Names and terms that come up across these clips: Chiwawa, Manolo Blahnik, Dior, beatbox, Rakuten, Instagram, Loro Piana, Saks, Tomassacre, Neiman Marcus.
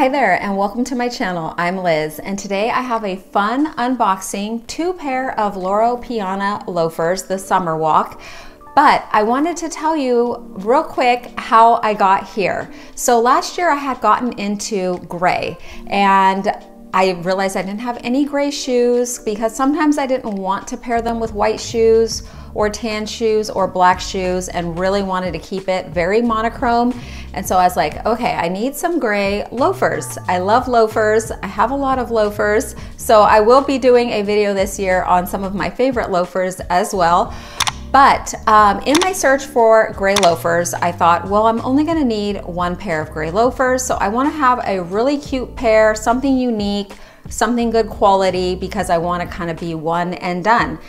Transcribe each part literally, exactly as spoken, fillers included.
Hi there and welcome to my channel. I'm Liz and today I have a fun unboxing, two pair of Loro Piana loafers, the Summer Walk. But I wanted to tell you real quick how I got here. So last year I had gotten into gray and I realized I didn't have any gray shoes because sometimes I didn't want to pair them with white shoes or tan shoes or black shoes and really wanted to keep it very monochrome. And so I was like, okay, I need some gray loafers. I love loafers. I have a lot of loafers. So I will be doing a video this year on some of my favorite loafers as well. But um, in my search for gray loafers, I thought, well, I'm only gonna need one pair of gray loafers. So I wanna have a really cute pair, something unique, something good quality, because I wanna kind of be one and done.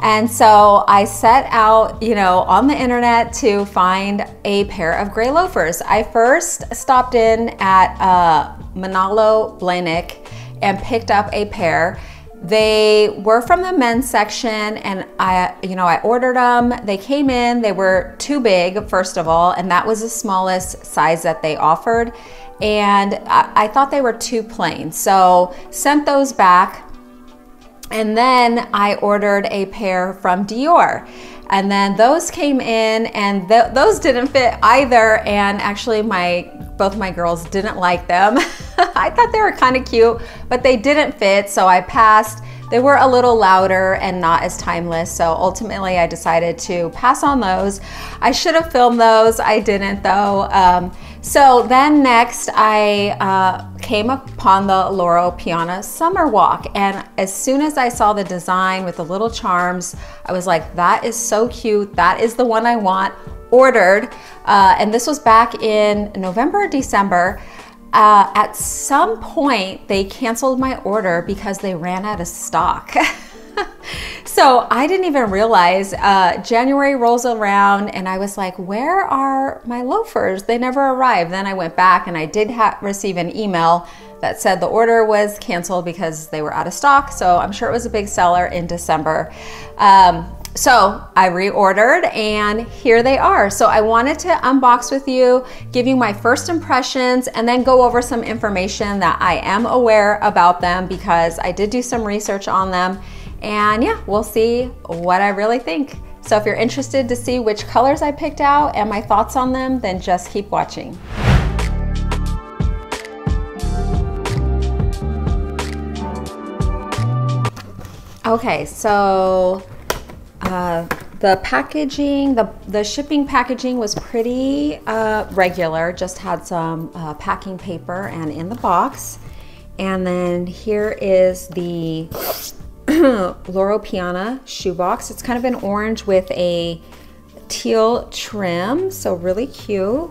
And so I set out, you know, on the internet to find a pair of gray loafers. I first stopped in at uh, Manolo Blahnik and picked up a pair. They were from the men's section and I, you know, I ordered them. They came in, they were too big, first of all, and that was the smallest size that they offered. And I, I thought they were too plain. So sent those back. And then I ordered a pair from Dior. And then those came in and th those didn't fit either. And actually my, both my girls didn't like them. I thought they were kind of cute, but they didn't fit, so I passed. They were a little louder and not as timeless, so ultimately I decided to pass on those. I should have filmed those, I didn't though. Um, so then next I uh, came upon the Loro Piana Summer Walk, and as soon as I saw the design with the little charms, I was like, that is so cute, that is the one I want, ordered. Uh, and this was back in November, December. Uh, at some point, they canceled my order because they ran out of stock. So I didn't even realize. uh, January rolls around and I was like, where are my loafers? They never arrived. Then I went back and I did receive an email that said the order was canceled because they were out of stock. So I'm sure it was a big seller in December. Um, So I reordered and here they are. So I wanted to unbox with you, give you my first impressions, and then go over some information that I am aware about them because I did do some research on them. And yeah, we'll see what I really think. So if you're interested to see which colors I picked out and my thoughts on them, then just keep watching. Okay, so Uh, the packaging, the, the shipping packaging was pretty uh, regular, just had some uh, packing paper and in the box. And then here is the Loro Piana shoebox. It's kind of an orange with a teal trim, so really cute.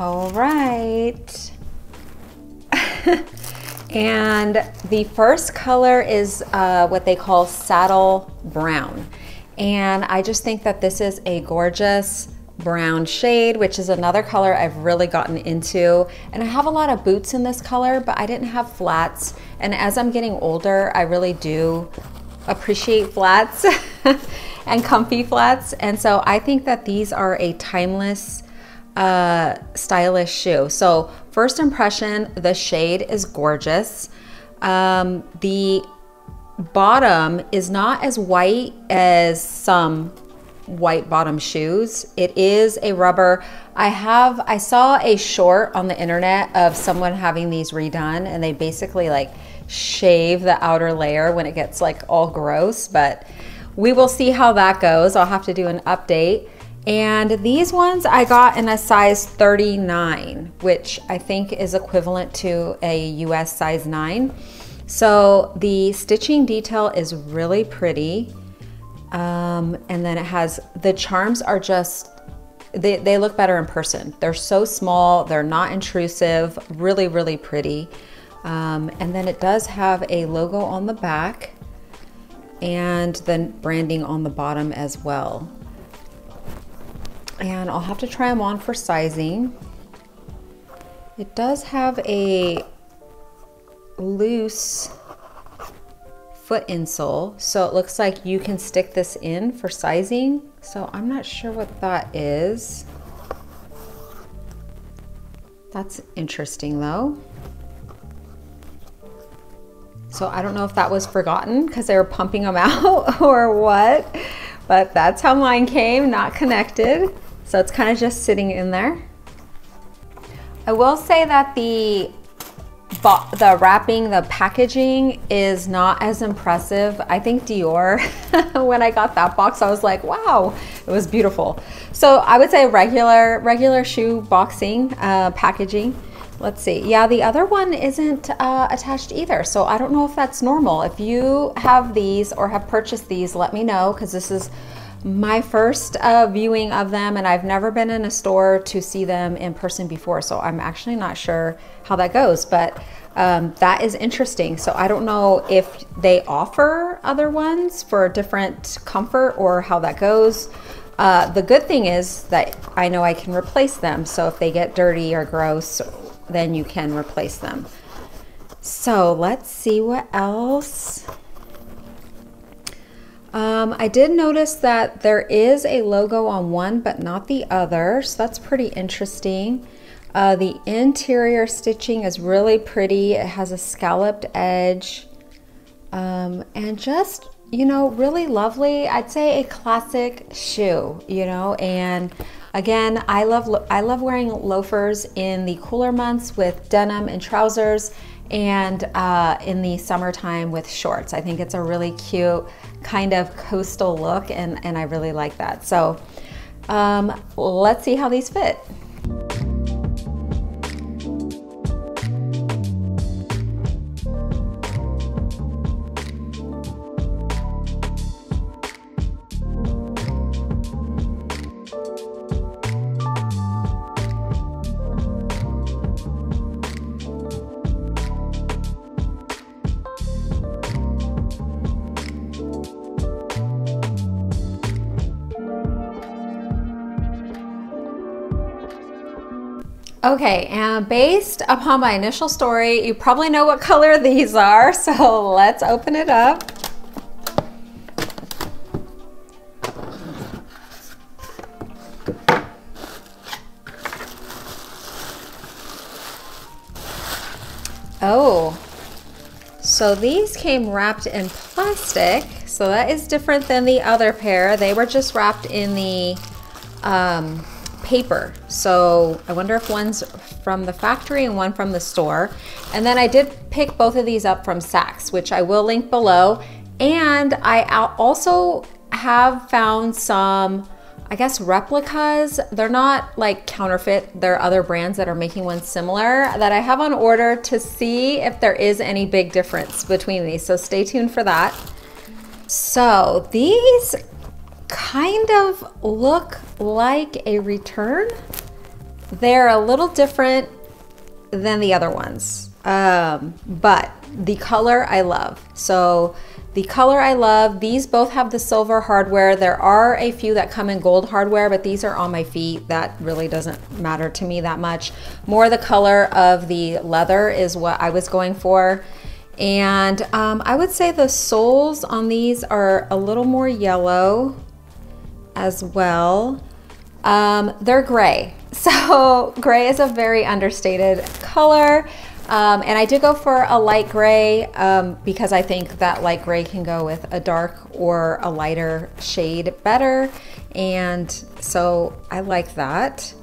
All right. And the first color is uh, what they call saddle brown. And I just think that this is a gorgeous brown shade, which is another color I've really gotten into. And I have a lot of boots in this color, but I didn't have flats. And as I'm getting older, I really do appreciate flats and comfy flats. And so I think that these are a timeless, uh stylish shoe. So first impression, the shade is gorgeous. Um, the bottom is not as white as some white bottom shoes. It is a rubber. I have, I saw a short on the internet of someone having these redone and they basically like shave the outer layer when it gets like all gross, but we will see how that goes. I'll have to do an update. And these ones I got in a size thirty-nine, which I think is equivalent to a U S size nine. So the stitching detail is really pretty. Um, and then it has, the charms are just, they, they look better in person. They're so small, they're not intrusive, really, really pretty. Um, and then it does have a logo on the back and then branding on the bottom as well. and I'll have to try them on for sizing. It does have a loose foot insole, so it looks like you can stick this in for sizing. So I'm not sure what that is. That's interesting though. So I don't know if that was forgotten because they were pumping them out or what, but that's how mine came, not connected. So it's kind of just sitting in there. I will say that the the wrapping, the packaging is not as impressive. I think Dior, when I got that box, I was like, wow, it was beautiful. So I would say regular, regular shoe boxing uh, packaging. Let's see. Yeah, the other one isn't uh, attached either. So I don't know if that's normal. If you have these or have purchased these, let me know, because this is my first uh, viewing of them and I've never been in a store to see them in person before. So I'm actually not sure how that goes, but um, that is interesting. So I don't know if they offer other ones for different comfort or how that goes. Uh, the good thing is that I know I can replace them. So if they get dirty or gross, then you can replace them. So let's see what else. Um, I did notice that there is a logo on one, but not the other. So that's pretty interesting. Uh, the interior stitching is really pretty. It has a scalloped edge, um, and just, you know, really lovely. I'd say a classic shoe, you know, and again, I love I love wearing loafers in the cooler months with denim and trousers, and uh, in the summertime with shorts. I think it's a really cute kind of coastal look, and, and I really like that. So um, let's see how these fit. Okay, and based upon my initial story, you probably know what color these are, so let's open it up. Oh, so these came wrapped in plastic, so that is different than the other pair. They were just wrapped in the um, paper. So I wonder if one's from the factory and one from the store. And then I did pick both of these up from Saks, which I will link below. And I also have found some, I guess, replicas. They're not like counterfeit. There are other brands that are making ones similar that I have on order to see if there is any big difference between these. So stay tuned for that. So these kind of look like a return. They're a little different than the other ones, um, but the color I love. So the color I love, these both have the silver hardware. There are a few that come in gold hardware, but these are on my feet. That really doesn't matter to me that much. More the color of the leather is what I was going for. And um, I would say the soles on these are a little more yellow as well. Um, they're gray. So gray is a very understated color. Um, and I did go for a light gray um, because I think that light gray can go with a dark or a lighter shade better. And so I like that.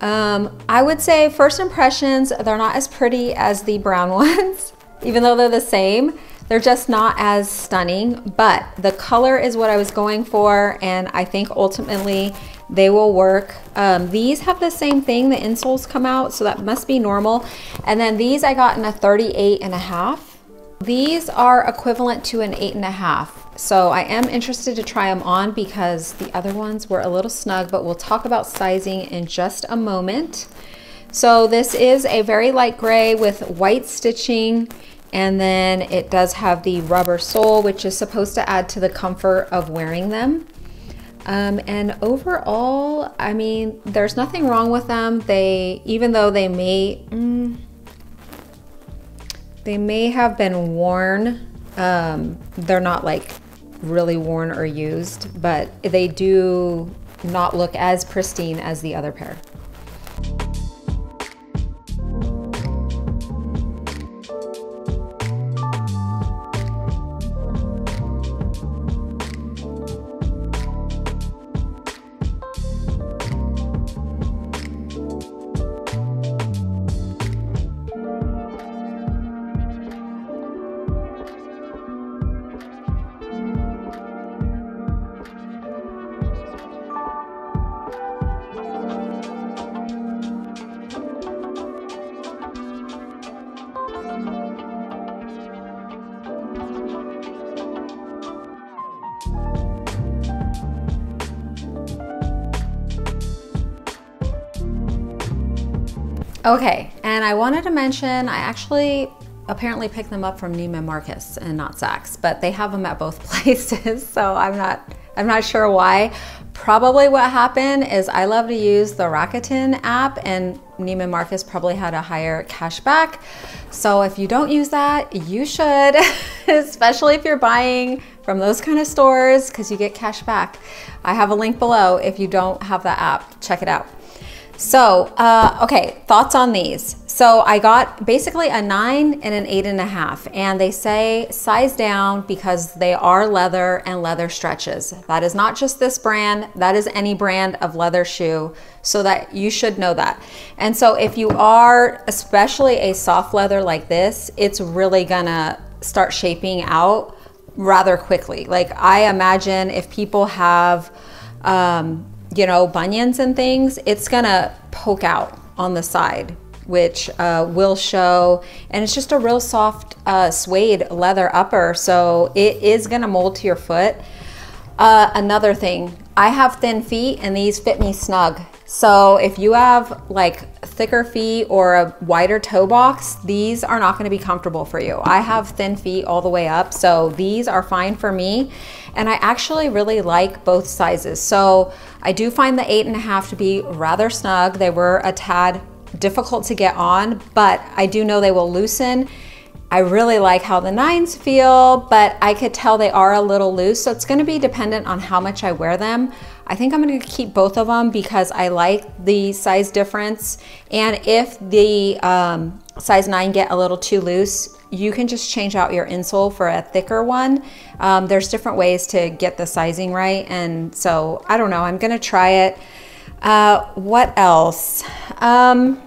Um, I would say first impressions, they're not as pretty as the brown ones. Even though they're the same, they're just not as stunning, but the color is what I was going for, and I think ultimately they will work. Um, these have the same thing, the insoles come out, so that must be normal. And then these I got in a thirty-eight and a half. These are equivalent to an eight and a half. So I am interested to try them on because the other ones were a little snug, but we'll talk about sizing in just a moment. So this is a very light gray with white stitching, and then it does have the rubber sole, which is supposed to add to the comfort of wearing them. Um, and overall, I mean, there's nothing wrong with them. They, even though they may, mm, they may have been worn, um, they're not like really worn or used, but they do not look as pristine as the other pair. Okay, and I wanted to mention, I actually apparently picked them up from Neiman Marcus and not Saks, but they have them at both places, so I'm not, I'm not sure why. Probably what happened is I love to use the Rakuten app, and Neiman Marcus probably had a higher cashback. So if you don't use that, you should, especially if you're buying from those kind of stores, because you get cash back. I have a link below if you don't have that app, check it out. So, uh, okay, thoughts on these. So I got basically a nine and an eight and a half, and they say size down because they are leather and leather stretches. That is not just this brand, that is any brand of leather shoe, so that you should know that. And so if you are, especially a soft leather like this, it's really gonna start shaping out rather quickly. Like I imagine if people have, um, you know, bunions and things, it's gonna poke out on the side, which uh, will show, and it's just a real soft uh, suede leather upper, so it is gonna mold to your foot. Uh, another thing, I have thin feet and these fit me snug. So if you have like thicker feet or a wider toe box, these are not gonna be comfortable for you. I have thin feet all the way up, so these are fine for me. And I actually really like both sizes. So I do find the eight and a half to be rather snug. They were a tad difficult to get on, but I do know they will loosen. I really like how the nines feel, but I could tell they are a little loose. So it's gonna be dependent on how much I wear them. I think I'm gonna keep both of them because I like the size difference. And if the um, size nine get a little too loose, you can just change out your insole for a thicker one. Um, there's different ways to get the sizing right. And so, I don't know, I'm gonna try it. Uh, what else? Um,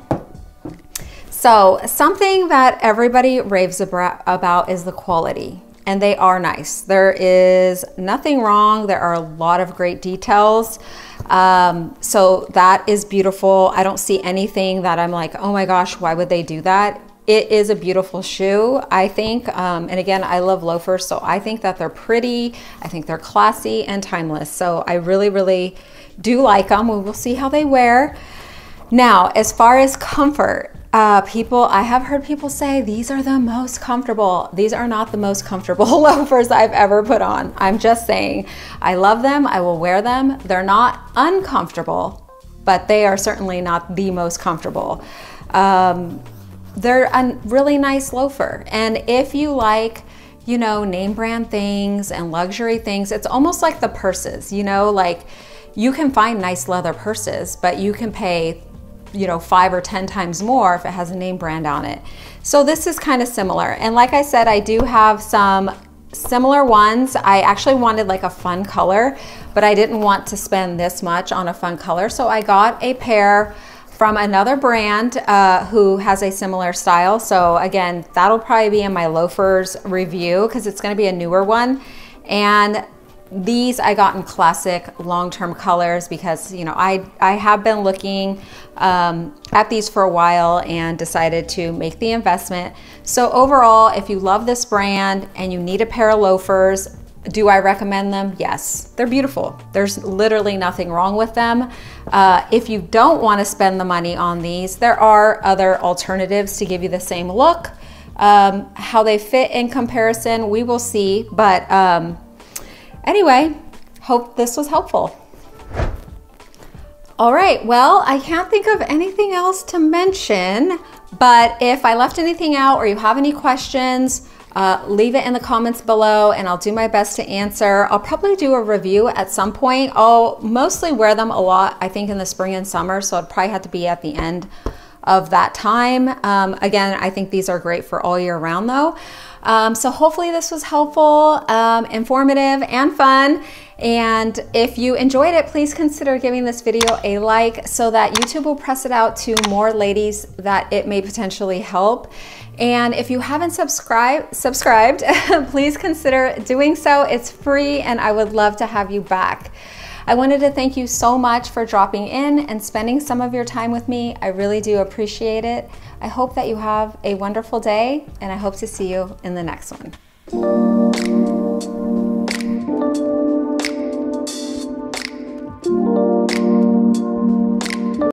So something that everybody raves about is the quality, and they are nice. There is nothing wrong. There are a lot of great details. Um, so that is beautiful. I don't see anything that I'm like, oh my gosh, why would they do that? It is a beautiful shoe, I think. Um, and again, I love loafers, so I think that they're pretty. I think they're classy and timeless. So I really, really do like them. We will see how they wear. Now, as far as comfort, Uh, people, I have heard people say, these are the most comfortable. These are not the most comfortable loafers I've ever put on. I'm just saying, I love them, I will wear them. They're not uncomfortable, but they are certainly not the most comfortable. Um, they're a really nice loafer. And if you like, you know, name brand things and luxury things, it's almost like the purses, you know, like you can find nice leather purses, but you can pay you know, five or ten times more if it has a name brand on it. So this is kind of similar. And like I said, I do have some similar ones. I actually wanted like a fun color, but I didn't want to spend this much on a fun color. So I got a pair from another brand uh, who has a similar style. So again, that'll probably be in my loafers review because it's gonna be a newer one. And these I got in classic long-term colors because, you know, I, I have been looking um, at these for a while and decided to make the investment. So overall, if you love this brand and you need a pair of loafers, do I recommend them? Yes, they're beautiful. There's literally nothing wrong with them. Uh, if you don't want to spend the money on these, there are other alternatives to give you the same look. Um, how they fit in comparison, we will see, but um, anyway, hope this was helpful. All right, well, I can't think of anything else to mention, but if I left anything out or you have any questions, uh, leave it in the comments below and I'll do my best to answer. I'll probably do a review at some point. I'll mostly wear them a lot, I think, in the spring and summer, so it'd probably have to be at the end of that time. Um, again, I think these are great for all year round though. Um, so hopefully this was helpful, um, informative, and fun. And if you enjoyed it, please consider giving this video a like so that YouTube will press it out to more ladies that it may potentially help. And if you haven't subscribed, subscribed, please consider doing so. It's free and I would love to have you back. I wanted to thank you so much for dropping in and spending some of your time with me. I really do appreciate it. I hope that you have a wonderful day and I hope to see you in the next one.